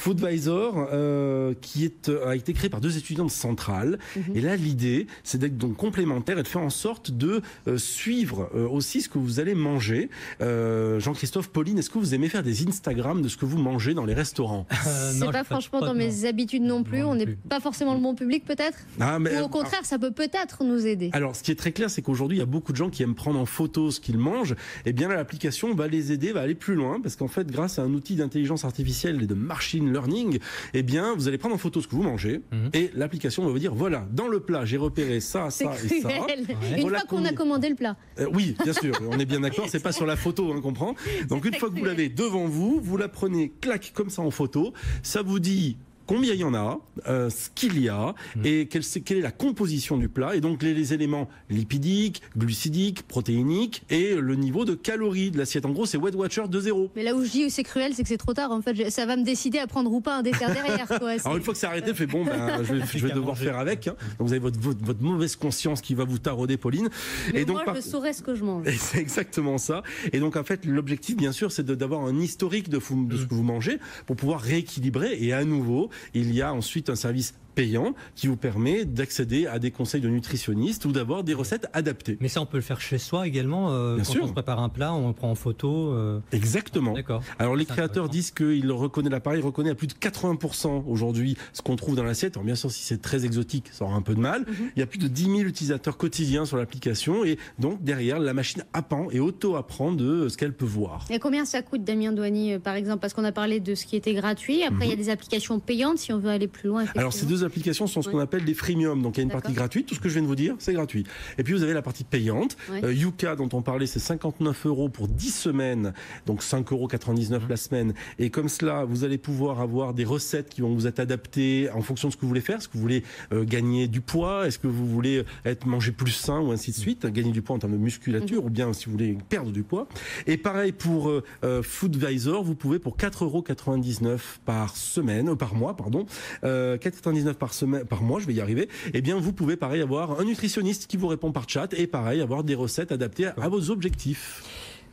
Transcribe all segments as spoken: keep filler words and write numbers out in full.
Foodvisor, euh, qui est, a été créé par deux étudiants de Centrale. Mmh. Et là, l'idée, c'est d'être donc complémentaire et de faire en sorte de euh, suivre euh, aussi ce que vous allez manger. Euh, Jean-Christophe, Pauline, est-ce que vous aimez faire des Instagram de ce que vous mangez dans les restaurants? euh, C'est pas franchement pas dans mes habitudes non plus. Non, on n'est pas forcément le bon public, peut-être. Ah, mais, Ou au contraire, alors, ça peut peut-être nous aider. Alors, ce qui est très clair, c'est qu'aujourd'hui, il y a beaucoup de gens qui aiment prendre en photo ce qu'ils mangent. Et bien, l'application va les aider, va aller plus loin, parce qu'en fait, grâce à un outil d'intelligence artificielle et de machine learning, eh bien, vous allez prendre en photo ce que vous mangez, mmh. et l'application va vous dire, voilà, dans le plat, j'ai repéré ça, ça cruel. et ça. Ouais. Une voilà fois qu'on a commandé le plat. Euh, oui, bien sûr, on est bien d'accord, c'est pas sur la photo, hein, qu'on prend. Donc une fois cruel. que vous l'avez devant vous, vous la prenez, clac, comme ça en photo, ça vous dit combien il y en a, euh, ce qu'il y a, mmh. et quelle, quelle est la composition du plat, et donc les, les éléments lipidiques, glucidiques, protéiniques, et le niveau de calories de l'assiette. En gros, c'est Weight Watcher deux point zéro. Mais là où je dis c'est cruel, c'est que c'est trop tard, en fait. Ça va me décider à prendre ou pas un dessert derrière, quoi. Alors une fois que c'est arrêté, fait bon, ben, je vais, je vais devoir faire avec. Hein. Donc vous avez votre, votre, votre mauvaise conscience qui va vous tarauder, Pauline. Mais et donc, moi, par... je saurais ce que je mange. C'est exactement ça. Et donc, en fait, l'objectif, bien sûr, c'est d'avoir un historique de, fou, de mmh. ce que vous mangez, pour pouvoir rééquilibrer, et à nouveau, il y a ensuite un service payant qui vous permet d'accéder à des conseils de nutritionnistes ou d'avoir des recettes adaptées. Mais ça, on peut le faire chez soi également. Euh, Bien quand sûr. on se prépare un plat, on le prend en photo. Euh... Exactement. D'accord. Alors les créateurs disent qu'ils reconnaissent l'appareil, reconnaît à plus de quatre-vingts pour cent aujourd'hui ce qu'on trouve dans l'assiette. Alors bien sûr, si c'est très exotique, ça aura un peu de mal. Mm-hmm. Il y a plus de dix mille utilisateurs quotidiens sur l'application, et donc derrière, la machine apprend et auto-apprend de ce qu'elle peut voir. Et combien ça coûte, Damien Douani, par exemple? Parce qu'on a parlé de ce qui était gratuit. Après, mm-hmm. il y a des applications payantes si on veut aller plus loin. Alors ces deux applications sont ce qu'on appelle des freemium. Donc il y a une partie gratuite, tout ce que je viens de vous dire, c'est gratuit. Et puis vous avez la partie payante. Ouais. Euh, Yuka, dont on parlait, c'est cinquante-neuf euros pour dix semaines, donc cinq euros quatre-vingt-dix-neuf la semaine. Et comme cela, vous allez pouvoir avoir des recettes qui vont vous être adaptées en fonction de ce que vous voulez faire. Est-ce que vous voulez euh, gagner du poids? Est-ce que vous voulez être mangé plus sain, ou ainsi de suite? Gagner du poids en termes de musculature, mmh. ou bien si vous voulez perdre du poids. Et pareil pour euh, euh, Foodvisor, vous pouvez pour quatre euros quatre-vingt-dix-neuf par semaine, euh, par mois, pardon, euh, quatre euros quatre-vingt-dix-neuf par semaine, par mois, je vais y arriver. Et bien, vous pouvez pareil avoir un nutritionniste qui vous répond par chat, et pareil avoir des recettes adaptées à, à vos objectifs.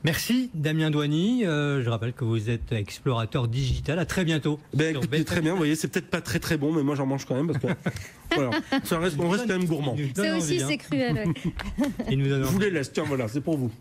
Merci Damien Douani, euh, je rappelle que vous êtes explorateur digital. À très bientôt. Ben, écoutez, très bien, vous voyez, c'est peut-être pas très très bon, mais moi j'en mange quand même, parce que voilà, ça reste, on reste quand même gourmand. Ça aussi, c'est cruel. Ouais. Il nous donne envie. Je vous les laisse, tiens, voilà, c'est pour vous.